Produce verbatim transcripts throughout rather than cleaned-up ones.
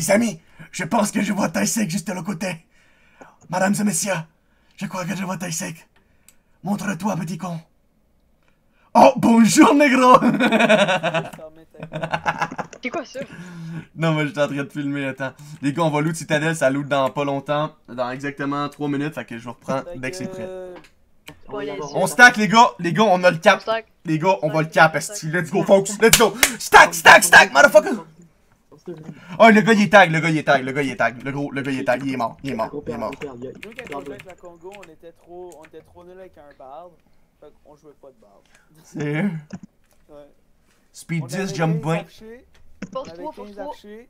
Les amis, je pense que je vois Tysek juste de l'autre côté. Madame et messieurs, je crois que je vois Tysek. Montre-toi, petit con. Oh, bonjour, négro. C'est quoi ça? Non, mais je suis en train de filmer, attends. Les gars, on va loot Citadel, ça loot dans pas longtemps. Dans exactement trois minutes, fait que je vous reprends dès que c'est prêt. On stack, les gars, les gars, on a le cap. Les gars, on va le cap, esti. Let's go, folks, let's go. Stack, stack, stack, motherfucker. Oh, le gars, il est tag, le gars, il est tag, le gars, il est tag. Le gros, le gars, il est tag, il est mort, il est mort, il est mort. Nous, quand on jouait avec la Congo, on était trop nuls avec un barbe. Fait qu'on jouait pas de barbe. Sérieux? Ouais. Speed dix, jump point. On avait quinze archers,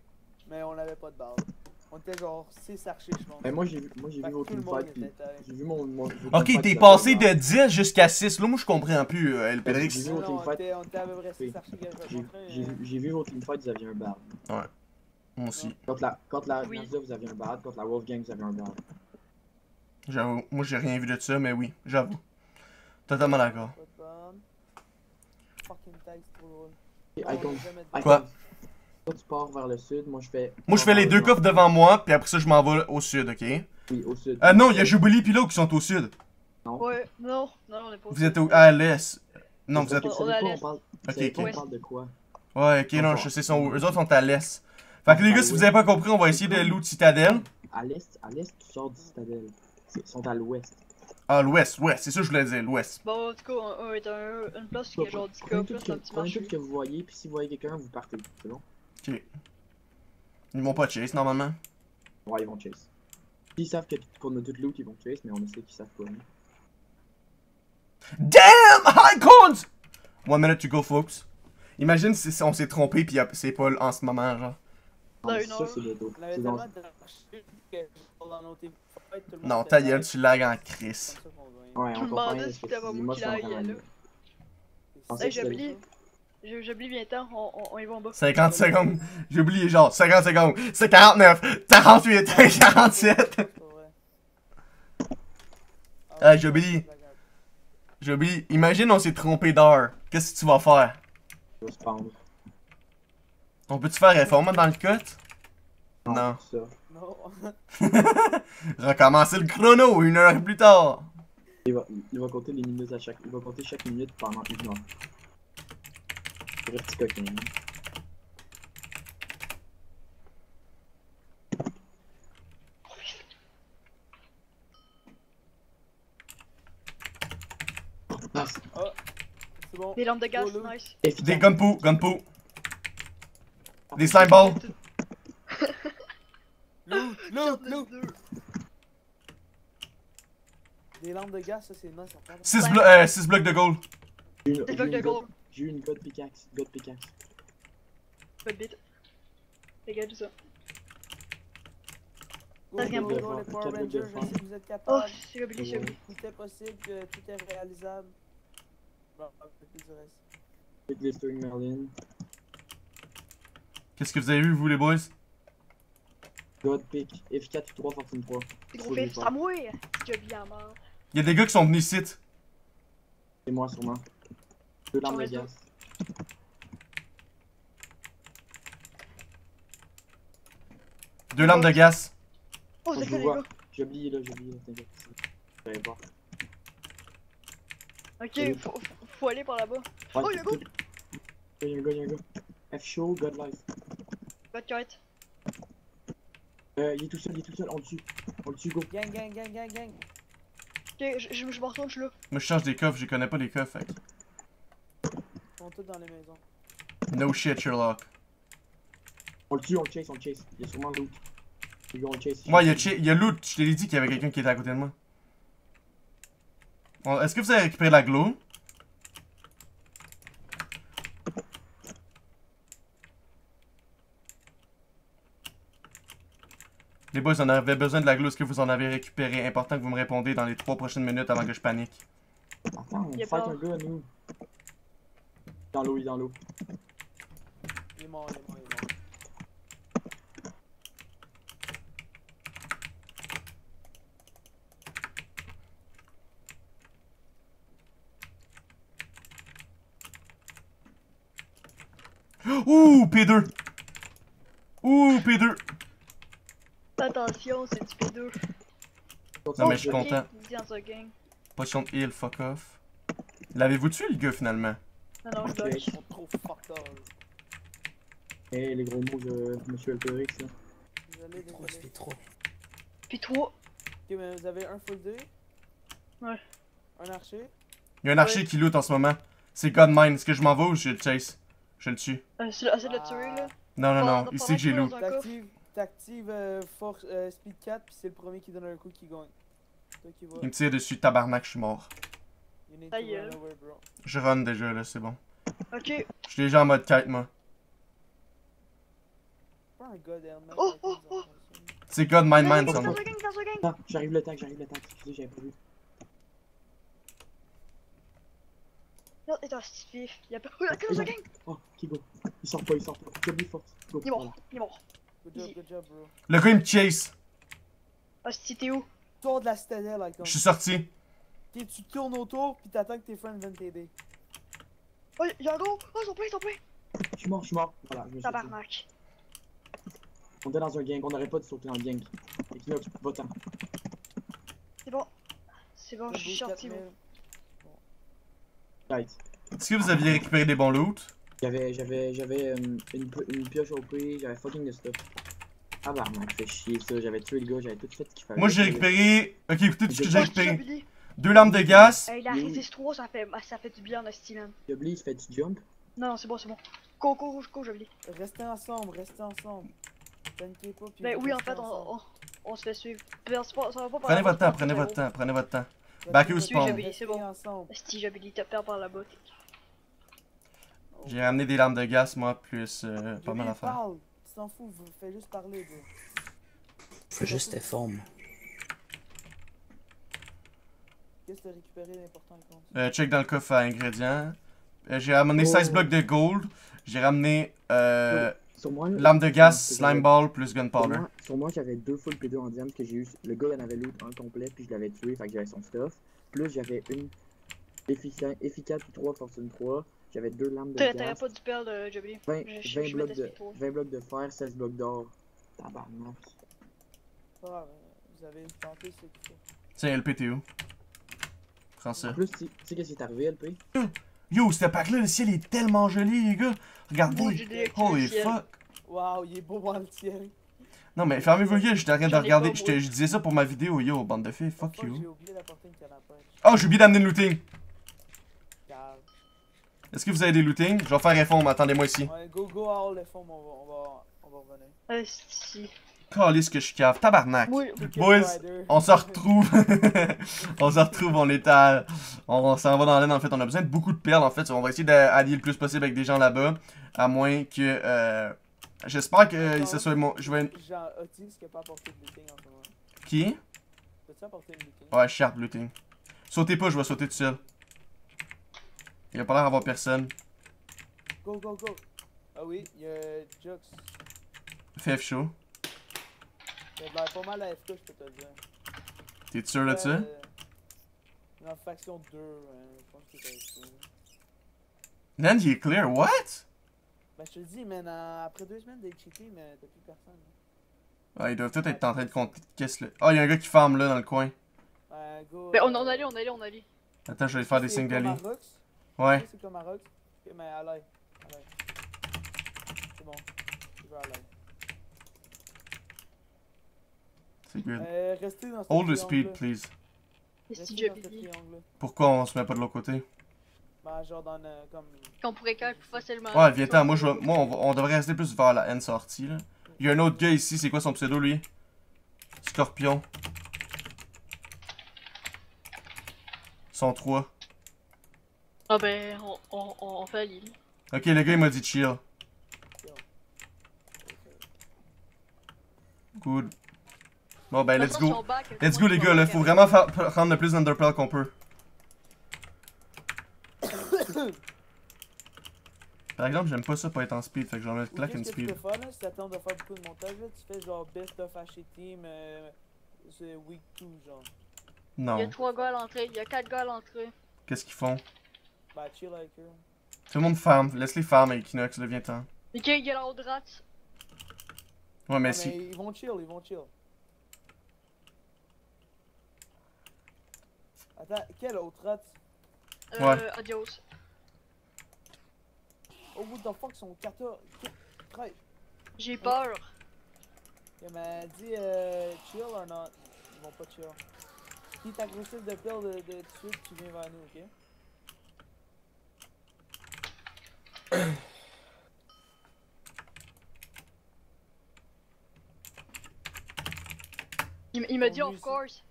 mais on n'avait pas de barbe. On était genre six archers, je pense. Mais moi, j'ai vu aucune fight, pis j'ai vu mon... Ok, t'es passé de dix jusqu'à six. Là, moi, je comprends plus, L P D X. J'ai vu aucune fight. J'ai vu aucune fight, vous aviez un barbe. Ouais. Moi aussi. Quand la Naza, vous aviez un barbe. Quand la Wolfgang, vous aviez un barbe. J'avoue. Moi, j'ai rien vu de ça, mais oui, j'avoue. Totalement d'accord. Quoi? Tu pars vers le sud, moi je fais... Moi je fais les deux coffres devant moi, puis après ça je m'en vais au sud, ok? Oui, au sud. Ah non, il y a Jubilee pis là qui sont au sud. Non. Ouais, non, non, on est pas au sud. Vous êtes au... à l'est. Non, vous êtes... On est à l'est. Ok, ok. On parle de quoi? Ouais, ok, non, je sais, eux autres sont à l'est. Fait que les gars, si vous avez pas compris, on va essayer de loot Citadel. À l'est, à l'est, tu sors du Citadel. Ils sont à l'ouest. Ah, l'ouest, l'ouest, c'est ça que je voulais dire, l'ouest. Bon, en tout cas, on est à une place qui est genre du coffre, c'est un petit marché. Prenez tout ce que vous voyez, puis si vous voyez quelqu'un, vous partez, c'est bon? Ok. Ils vont pas chase normalement? Ouais, ils vont chase. Ils savent qu'on a toute loot, ils vont chase, mais on sait qu'ils savent pas. Damn! HCons! One minute to go, folks. Imagine si on s'est trompé pis c'est Paul en ce moment, genre. Non, ça c'est le dos. Non, ta gueule, tu lag en Chris. Ouais, on comprend rien. J'oublie. J'oublie bien temps, on, on, on y va en bas. cinquante secondes, j'ai oublié genre, cinquante secondes, c'est quarante-neuf, quarante-huit, quarante-sept. Ah, j'oublie. J'oublie. Imagine on s'est trompé d'heure. Qu'est-ce que tu vas faire? Je vais spawn. On peut-tu faire réforme dans le code? Non. Non. Recommencer le chrono une heure plus tard. Il va, il va compter les minutes à chaque. Il va compter chaque minute pendant une heure. Petit coquin. Ah, c'est bon. Des lampes de gaz, nice. Des gunpoo, gunpoo. Des slime balls. Loot, loot, loot. Des lampes de gaz, ça c'est nice. six blocs de gold. six blocs de gold. J'ai eu une god pickaxe, god pickaxe. Pas de bite. Regarde tout ça. Go, go, go, go, les Power Rangers, je sais que vous êtes capables. Oh, j'ai oublié, j'ai oublié. Tout est possible, tout est réalisable. Bon, un peu plus du reste. Avec les String Merlin. Qu'est-ce que vous avez vu, vous les boys? God pick, F quatre, F trois, Fortune trois. C'est gros pick, c'est à moi! J'ai oublié à mort. Y'a des gars qui sont venus ici. C'est moi, sûrement. Deux larmes de gaz. Deux larmes de gaz. Oh, c'est que les gars. J'ai oublié là, j'ai oublié là, t'inquiète. J'avais pas. Ok, faut, faut aller par là-bas. Ouais, oh, y'a un gars! Y'a un gars, y'a un gars. F-show, God life. God correct. Euh, il est tout seul, il est tout seul, on le tue. On le tue, go. Gang, gang, gang, gang, gang. Ok, je me retourne, je suis là. Moi, je change des coffres, je connais pas les coffres, fait. Ils sont tous dans les maisons. No shit, Sherlock. On le tue, on le chase, on le chase. Il y a sûrement loot. Les gars, on le chase. Ouais, il y a loot. Je t'ai dit qu'il y avait quelqu'un qui était à côté de moi. Bon, est-ce que vous avez récupéré la glow? Les boys, on avait besoin de la glow. Est-ce que vous en avez récupéré? Important que vous me répondez dans les trois prochaines minutes avant que je panique. Attends, on fight un gars, nous. Dans l'eau, il est dans l'eau. Il est mort, il est mort, il est mort. Ouh, P deux. Ouh, P deux. attention, c'est du P deux. Non, mais je suis content. Pas de chant de heal, fuck off. L'avez-vous tué le gars finalement? Non, non, je dois. Ils sont trop fuck off. Eh, les gros mots de monsieur Alperix là. Désolé, désolé. Ça fait trop. Puis trois. Ok, mais vous avez un full D. Ouais. Un archer. Il y a un archer qui loot en ce moment. C'est Godmine. Est-ce que je m'en vais ou je le chase? Je le tue. Essaye de le tuer là. Non, non, non. Il sait que j'ai loot. T'actives euh, force euh, speed quatre puis c'est le premier qui donne un coup qui gagne. Toi qui va. Il me tire dessus, tabarnak, je suis mort. Ça y est. Je run déjà là, c'est bon. Ok. Je suis déjà en mode kite moi. Oh oh oh. C'est God Mind Mind sans moi. Non, j'arrive le tank, j'arrive le tank. Excusez, j'avais pas vu. L'autre est un stiff. Il y a pas. Oh, la gang. Oh, qui go. Il sort pas, il sort pas. J'ai oublié force. Go. Il est mort, il est mort. Good job, good job, bro. Le gars il me chase. Ah, si t'es où? Tour de la citadelle, icon. Je suis sorti. Tu tournes autour pis t'attends que tes friends viennent t'aider. Oh, y'a un gros! Oh, ils sont pleins, ils sont pleins! Je suis mort, je suis mort. Voilà, je me suis mort. Tabarnak. On était dans un gang, on n'aurait pas de sauter dans le gang. Et qui va voter. C'est bon. C'est bon, je suis sorti, moi. Right. Est-ce que vous aviez récupéré des bons loots? J'avais, j'avais, j'avais euh, une, une pioche au prix, j'avais fucking de stuff. Ah bah, man, fait chier ça, j'avais tué le gars, j'avais tout fait ce qu'il fallait. Moi j'ai récupéré, ok écoutez tout ce que j'ai récupéré. Deux lampes de gaz. Hey, la résiste trois, ça fait, ça fait du bien en style. Jubilee, il fait du jump. Non, c'est bon, c'est bon. Go, go, rouge, go, Jubilee. Restez ensemble, restez ensemble. T'inquiète pas, puis. Ben oui, en fait, on, on, on se fait suivre. Ben, pas, ça va pas par prenez votre temps, prenez votre temps, prenez votre temps. Back au spawn. C'est bon. Si Jubilee, t'as peur par la botte. J'ai ramené des larmes de gaz, moi, plus euh, pas mal à faire. Parle, tu t'en fous, vous faites juste parler. Faut juste tes formes. Qu'est-ce que t'as récupéré d'important le compte? Euh, check dans le coffre à ingrédients. Euh, j'ai ramené oh. seize blocs de gold. J'ai ramené euh, oui. larmes de gaz, slime ball, plus gunpowder. Sur moi, moi j'avais deux full P deux en diamant que j'ai eu. Le gars, il en avait loot un complet, puis je l'avais tué, fait que j'avais son stuff. Plus j'avais une efficace, efficace trois, fortune trois. J'avais deux lampes de gaz. T'avais pas du perle, euh, Jubilee. vingt blocs de fer, seize blocs d'or. Tabarnak. Ah, vous avez tenté ce qu'il faut. Tiens, L P, t'es où? Prends ça. En plus, tu sais qu'est-ce qui est arrivé, L P? Yo, ce pack-là, le ciel est tellement joli, les gars. Regardez. Holy fuck. Waouh, il est beau dans le ciel. Non, mais fermez-vous, les gars, j'étais en train de regarder. Je disais ça pour ma vidéo, yo, bande de filles. Fuck you. J'ai oublié d'apporter une canapé. Oh, j'ai oublié d'amener le looting. Est-ce que vous avez des lootings? Je vais faire F O M, attendez-moi ici. Ouais, go go all F O M, on va, on va, on va revenir. Euh, si. Calisse que je cave, tabarnak. Oui, okay, boys, rider. On se retrouve. on se retrouve, on est à... On s'en va dans l'aine en fait, on a besoin de beaucoup de perles en fait. On va essayer d'allier le plus possible avec des gens là-bas. À moins que... Euh... J'espère que ce soit mon... Je vais... Genre, Otis qui a pas apporté de looting en ce moment. Qui? Peux-tu apporter de looting? Ouais, sharp looting. Sautez pas, je vais sauter tout seul. Il a pas l'air d'avoir personne. Go, go, go. Ah oui, il y a Jux. F F chaud. Il a l'air pas mal à F K, je peux te le dire. T'es sûr là-dessus? Euh, dans faction deux, hein, je pense que c'est F K. Nan, il est clear, what? Ben je te le dis, man, après deux semaines d'être cheaté, mais t'as plus personne. Hein. Ouais, ils doivent tous être en train de compter. Qu'est-ce le. Oh, il y a un gars qui farme là dans le coin. Euh, go. Ben on en allait, on allait, on allait. Attends, je vais faire des signes d'aller. Ouais. C'est comme un rock. Ok, mais à l'aide. C'est bon. Je vais à l'aide. C'est good. Euh, restez dans ce hold the speed, please. Pourquoi on se met pas de l'autre côté? Bah, genre dans le. Comme. Qu'on pourrait quand même plus facilement. Ouais, viens t'en. Moi, je moi on, va, on devrait rester plus vers la N sortie, là. Il y a un autre gars ici. C'est quoi son pseudo, lui? Scorpion. cent trois. Ah ben, on, on, on fait l'île. Ok, le gars il m'a dit chill. Good. Bon ben, let's go. Let's go les gars, là, faut vraiment faire, prendre le plus d'underpearl qu'on peut. Par exemple, j'aime pas ça pas être en speed, fait que j'en mets claque une speed. Ce que tu peux faire, si t'attends de faire beaucoup de montage, là, tu fais genre best of H T M, c'est week deux genre. Non. Il y a trois gars à l'entrée, il y a quatre gars à l'entrée. Qu'est-ce qu'ils font? Bah, chill avec eux. Tout le monde farm, laisse les farm avec Kinox, le viens-t'en. Ok, il y a la haute rate. Ouais, mais ah, si. Mais ils vont chill, ils vont chill. Attends, quelle autre rate? Euh, ouais. Adios. Oh, what the fuck, son quatorze. J'ai peur. Il m'a dit euh, chill ou non? Ils vont pas chill. Si t'as agressif de pile de, de, de suite, tu viens vers nous, ok? Il, il m'a dit of course.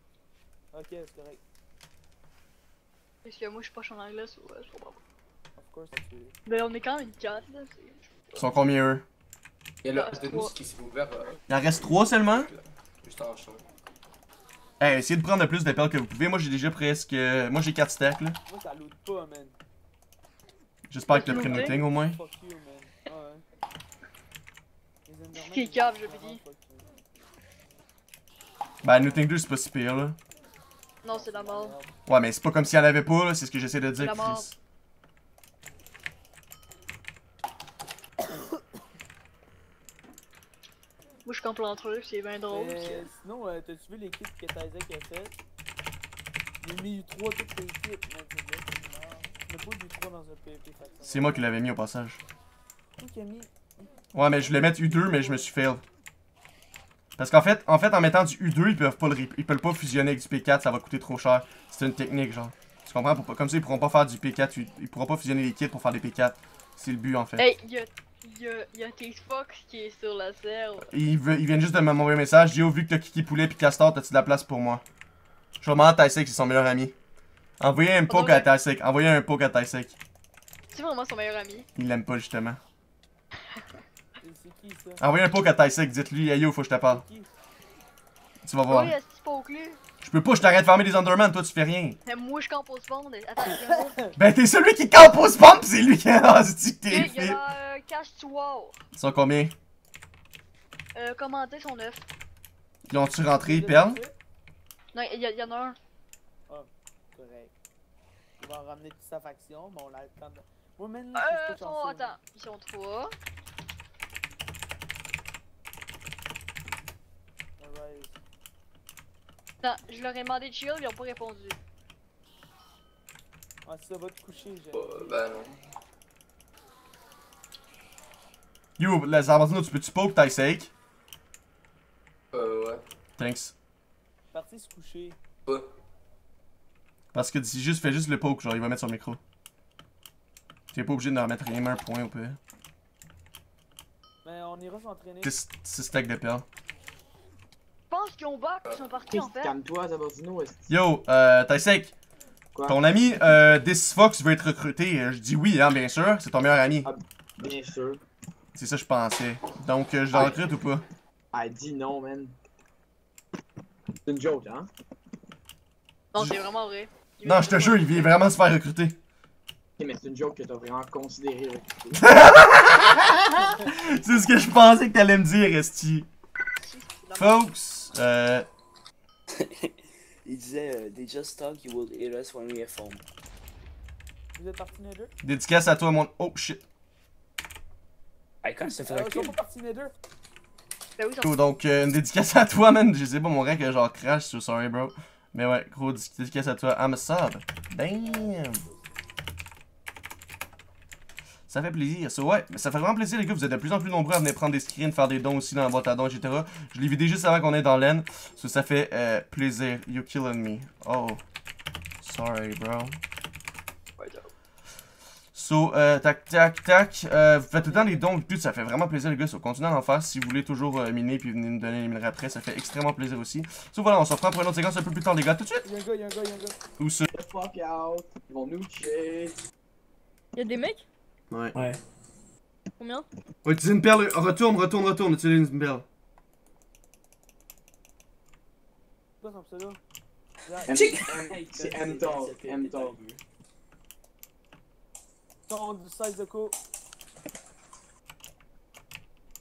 Ok, c'est correct. Parce que moi je suis poche en anglais, so, euh, je comprends pas. Of course, c'est... Mais on est quand même quatre là, c'est... Ils sont combien eux? Il y en a reste trois seulement? Juste en chaud. Hey, essayez de prendre le plus de perles que vous pouvez. Moi j'ai déjà presque... Moi j'ai quatre stacks là. Moi ça loot pas, man. J'espère que t'as pris nothing au moins. Fuck you, man. Ouais. C'est qui est cave, je veux dire. Bah, Nothing deux, c'est pas si pire là. Non, c'est la mort. Ouais, mais c'est pas comme si elle avait pas là, c'est ce que j'essaie de dire, Chris. Moi je campe entre eux, c'est bien drôle. Euh, sinon, euh, t'as-tu vu les kits que Tysek a fait? J'ai mis trois toutes les kits. J'ai pas du trois dans un P V P. C'est moi qui l'avais mis au passage. Qui a mis... Ouais, mais je voulais mettre U deux, mais je me suis fail. Parce qu'en fait, en fait, en mettant du U deux, ils peuvent pas le ils peuvent pas fusionner avec du P quatre, ça va coûter trop cher. C'est une technique, genre. Tu comprends? Pour, comme ça, ils pourront pas faire du P quatre, ils pourront pas fusionner les kits pour faire des P quatre. C'est le but, en fait. Hey, y'a y a T-Fox qui est sur la serre. Ils, ils viennent juste de m'envoyer un message. J'ai vu que t'as Kiki Poulet pis Castor, t'as-tu de la place pour moi? Je vais demander à Tysek, c'est son meilleur ami. Envoyez un poke à Tysek. Envoyez un poke à Tysek. C'est vraiment son meilleur ami. Il l'aime pas, justement. C'est qui ça? Envoyez un poke à Tysek, dites-lui, hey yo, faut que je te parle. Tu vas voir. Oui, est-ce qu'il poke lui? Je peux pas, je t'arrête de farmer des Underman, toi tu fais rien. Mais moi je campe au spawn. Attends, ben t'es celui qui campe au spawn pis c'est lui qui a dit que t'es. Il y a un cache-toi. Ils sont combien? Euh, commenter, ils sont neuf. Ils ont-tu rentré, ils perdent? Non, il y en a un. Oh, correct. Ils vont ramener toute sa faction, mais on l'a le temps de. Moi même. Euh, attends, attends, ils sont trois. Non, je leur ai demandé de chill, ils ont pas répondu. Ah, ça va te coucher, j'ai. Oh, ben non. Yo, les Argentino, tu peux-tu poke Tysek? Euh, ouais. Thanks. Parti se coucher. Ouais. Parce que d'ici juste, fais juste le poke, genre, il va mettre son micro. T'es pas obligé de leur mettre rien, un point ou pas. Ben, on ira s'entraîner. six stacks de perles. Je pense qu'ils ont back, ils sont partis en fait. Calme-toi, Zabardino. Yo, euh, Tysek. Quoi? Ton ami, euh, ThisFox veut être recruté. Je dis oui, hein, bien sûr. C'est ton meilleur ami. Ah, bien sûr. C'est ça, je pensais. Donc, euh, je l'en recrute ou pas? Ah, dis non, man. C'est une joke, hein? Non, c'est vraiment vrai. Il non, je te jure, il vient vraiment se faire recruter. Ok, mais c'est une joke que t'as vraiment considéré recruter. C'est ce que je pensais que t'allais me dire, Esti. Folks. Euh... Il disait euh, they just talk, you will hear us when we are home. Vous êtes parti Nether? Dédicace à toi mon... Oh shit. Icon, ça fait recul. Cool, donc euh, une dédicace à toi man, je sais pas mon rec genre crash, so sorry bro. Mais ouais, gros dédicace à toi, I'm a sub. Damn. Ça fait plaisir, ça, ouais, mais ça fait vraiment plaisir les gars, vous êtes de plus en plus nombreux à venir prendre des screens, faire des dons aussi dans la boîte à dons, et cetera. Je l'ai vidé juste avant qu'on ait dans l'aine, so, ça fait euh, plaisir. You're killing me. Oh, sorry bro. So, euh, tac, tac, tac, euh, vous faites tout le temps des dons, tout, ça fait vraiment plaisir les gars, so, continuez à en faire. Si vous voulez toujours euh, miner, puis venez nous donner les minerais après, ça fait extrêmement plaisir aussi. So voilà, on se reprend pour une autre séquence un peu plus tard les gars, tout de suite. Y'a un gars, y'a un gars, y'a un gars. Où ça? Fuck out, ils vont nous tuer. Y'a des mecs? Ouais. Ouais. Combien? On va utiliser une perle. Retourne, retourne, retourne. Utilise une perle. C'est quoi ton pseudo? C'est M-Tog. M-Tog. Ton du size de co.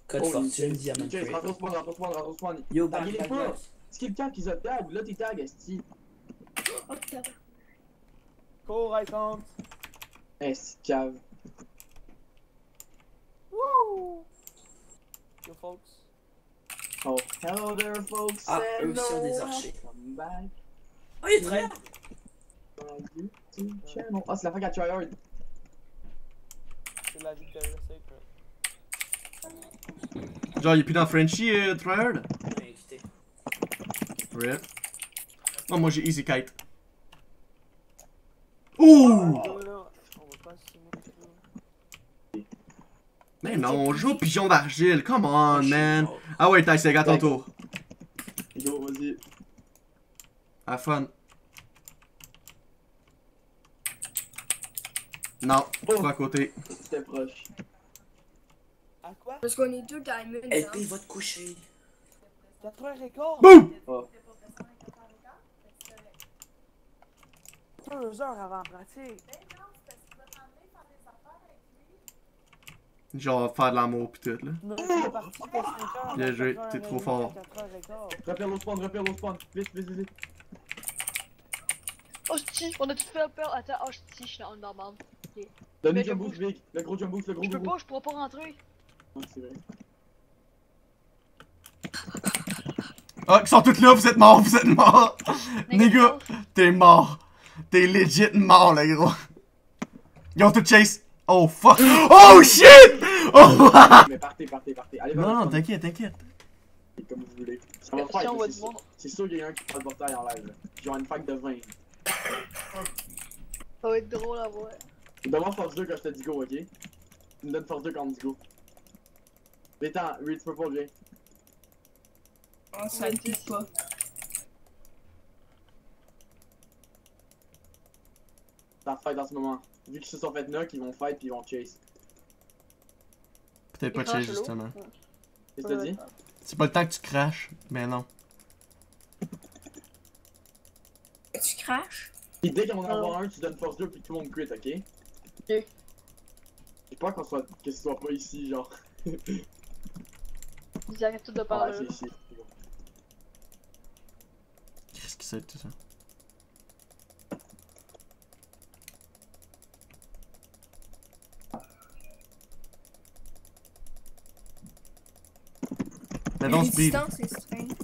Code fortune, diamant. Ok, rentre-toi, rentre-toi, rentre-toi. Yo, bah, il est pas. Skip cap qu'ils ont tag. Là, t'es tag, esti. Cours, I count. Esti, cave. Wouh! Yo folks. Oh, hello there folks. Ah, eux aussi ont des archers. Oh, il est très. YouTube channel. Ah, c'est la fin qu'à tryhard. C'est la victoire secret. Genre, il est plus dans Frenchie euh, tryhard? Rip. Non, moi j'ai easy kite. Ouh! Mais non, on joue au pigeon d'argile, come on man! Ah ouais, Tysek, à ton tour. Go, vas-y. Have fun. Non, je suis à côté. C'était proche. À quoi? Parce qu'on est deux diamonds. Et puis va te coucher. T'as trouvé un record? Boum! Deux heures avant pratique. Genre faire de l'amour pis tout là. Non, c'est parti pour cinq heures. Bien joué, t'es trop fort. Repère le spawn, repère le spawn. Vite, vite, vite. Hostie, on a tout fait peur. Attends, hostie, je suis en normal. Donne-lui jumbo, je vais. Le gros jumbo, le gros jumbo. Je peux pas, je pourrais pas rentrer. C'est vrai. Ah, ils sont tous là, vous êtes morts, vous êtes morts. Les gars, t'es mort. T'es legit mort, là, gros. Ils ont tout chase. Oh fuck! Oh shit! Oh! Mais partez, partez, partez. Allez, non, non, t'inquiète, t'inquiète. Comme vous voulez. Ça va faire. C'est sûr qu'il y a un qui prend le portail en live. Genre une fac de vingt. Ça va être drôle à voir. Demande force deux quand je te dis go, ok? Tu me donnes force deux quand on dit go. Mais attends, Reed, tu peux pas bien. Oh, ça ne tue pas. Ça fight dans ce moment. Vu qu'ils se sont fait knock, ils vont fight puis ils vont chase. Peut-être pas chase justement. Qu'est-ce que t'as dit? C'est pas le temps que tu crashes, mais non. Tu crashes? Et dès qu'on en avoir un, tu donnes force deux puis tout le monde crit, ok? Ok. J'ai peur qu'on soit... que ce soit pas ici, genre. Ils arrêtent tout de parler. Ah, c'est ici. Qu'est-ce que c'est tout ça? Mais non, c'est strange.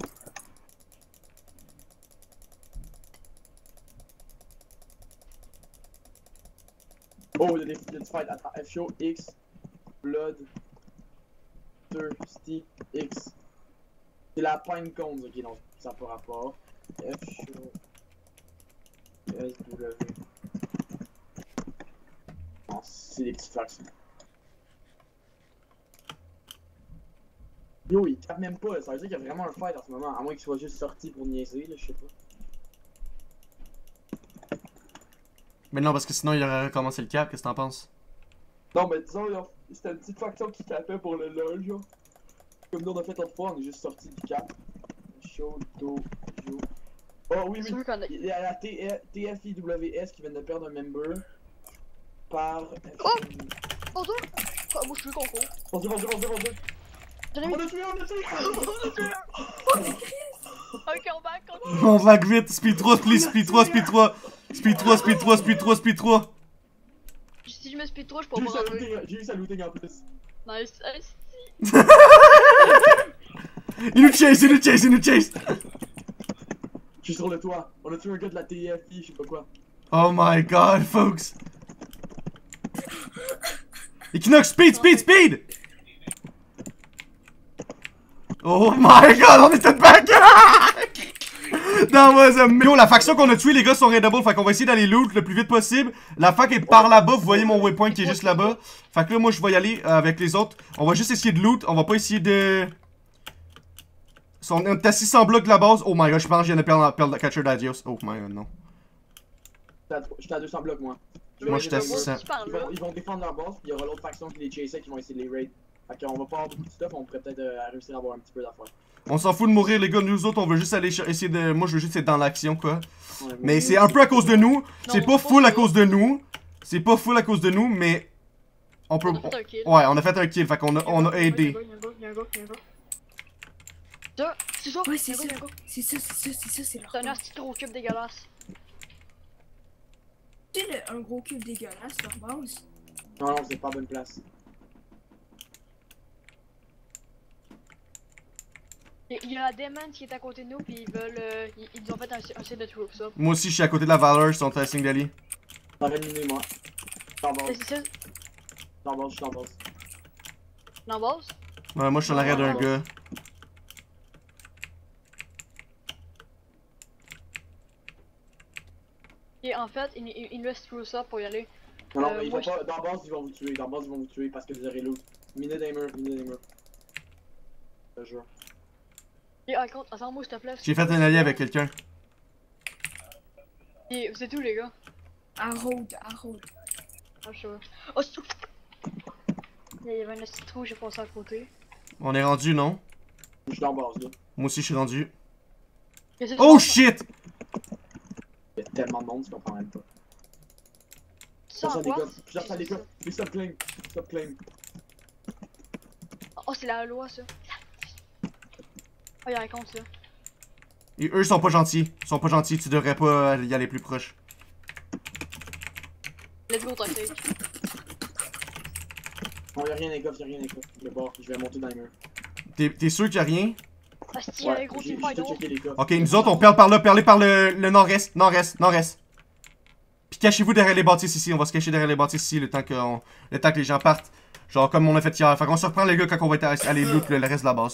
Oh, il y a des fights à travers F O, X, Blood, Thirsty, X. C'est la Pinecone, ok, donc ça n'a pas rapport. F O, S W. Non, c'est des T-Fox. Yo, il tape même pas, ça veut dire qu'il y a vraiment un fight en ce moment, à moins qu'il soit juste sorti pour niaiser, là, je sais pas. Mais non, parce que sinon il aurait recommencé le cap, qu'est-ce que t'en penses? Non, mais disons, c'était une petite faction qui tapait pour le lol, genre. Comme nous on a fait l'autre fois, on est juste sorti du cap. Show, do, yo. Oh oui, oui, il y a la T F I W S qui vient de perdre un member par... Oh! Bonjour! Moi je suis concours. Bonjour, bonjour, bonjour, bonjour! On a tué, on a tué! On a tué! Oh, c'est Chris! Ok, on back, on back! On back vite! Speed trois, please! Speed trois, speed trois! Speed trois, speed trois, speed trois, speed trois! Si je mets speed trois, je pourrais pas rentrer. J'ai eu sa looting en plus. Nice, nice! Il nous chase, il nous chase, il nous chase! Je suis sur le toit. On a tué un gars de la T F I, je sais pas quoi. Oh my god, folks! Et Kinox, speed, speed, speed! Oh my god, on était back! That was a... Yo, la faction qu'on a tué, les gars sont raidable, fait qu'on va essayer d'aller loot le plus vite possible. La fac est par là-bas, vous voyez mon waypoint qui est juste là-bas. Fait que là, moi, je vais y aller avec les autres. On va juste essayer de loot, on va pas essayer de... On est à six cents blocs de la base. Oh my god, je pense que je viens de perdre le catcher d'Adios. Oh my god, non. J'étais à deux cents blocs, moi. Moi, j'étais à six cents. Ils vont défendre leur base, puis il y aura l'autre faction qui les chassait qui vont essayer de les raid. Fait qu'on va pas avoir beaucoup de stuff, on pourrait peut-être euh, réussir à avoir un petit peu d'affaires. On s'en fout de mourir les gars, nous autres on veut juste aller essayer de... Moi je veux juste être dans l'action quoi. Ouais, mais c'est un peu à cause de nous, c'est pas full à cause de nous, c'est pas full à cause de nous, mais... On peut... On a fait un kill. Ouais, on a fait un kill, fait qu'on a, on a aidé. Y'a un gars, y'a un gars, y'a un gars. C'est ça, c'est ça, c'est ça, c'est ça, c'est ça. C'est un asti gros cube dégueulasse. C'est un gros cube dégueulasse sur base. Non, non, c'est pas bonne place. Il y a Demon qui est à côté de nous, puis ils veulent. Euh, ils, ils ont fait un, un set de troupe, ça. Moi aussi, je suis à côté de la Valor, ils sont à Singali. T'en vas miner, moi. J'en bosse. J'en bosse, j'en bosse. J'en bosse? Ouais, moi je suis en arrière d'un gars. Et en fait, il, il, il nous laisse trouver ça pour y aller. Non, non, euh, mais ils vont pas. Dans base, ils vont vous tuer. Dans base, ils vont vous tuer parce que vous aurez loot. Minez des murs, minez des murs. Je te jure. Et à contre, attends-moi s'il te plaît. J'ai fait un allié avec quelqu'un. Et vous êtes où, les gars? En route, en route. Ah, je sais pas. Oh, c'est tout! Il y avait un petit trou, j'ai passé à côté. On est rendu, non? Je suis en base, là. Moi aussi, je suis rendu. Oh shit! Il y a tellement de monde, tu comprends même pas. Ça, ça, les gars. Ça, ça, les gars. Mais ça, claim. Ça, claim. Oh, c'est la loi, ça. Oh, y'a un compte, ça. Et eux, ils sont pas gentils. Ils sont pas gentils, tu devrais pas y aller plus proche. Let's go, Tysek. Non, y'a rien, les gars, y'a rien, les gars. Le bord, je vais monter dans les murs. T'es sûr qu'il y a rien? Ouais, gros, j'ai, j'ai checké, les gars. Ok, nous autres on perle par là, perlez par le, le nord-est, nord-est, nord-est. Puis cachez-vous derrière les bâtisses ici, on va se cacher derrière les bâtisses ici le temps que, on, le temps que les gens partent. Genre comme on a fait hier, fait qu'on se reprend les gars quand on va aller loot le reste de la base.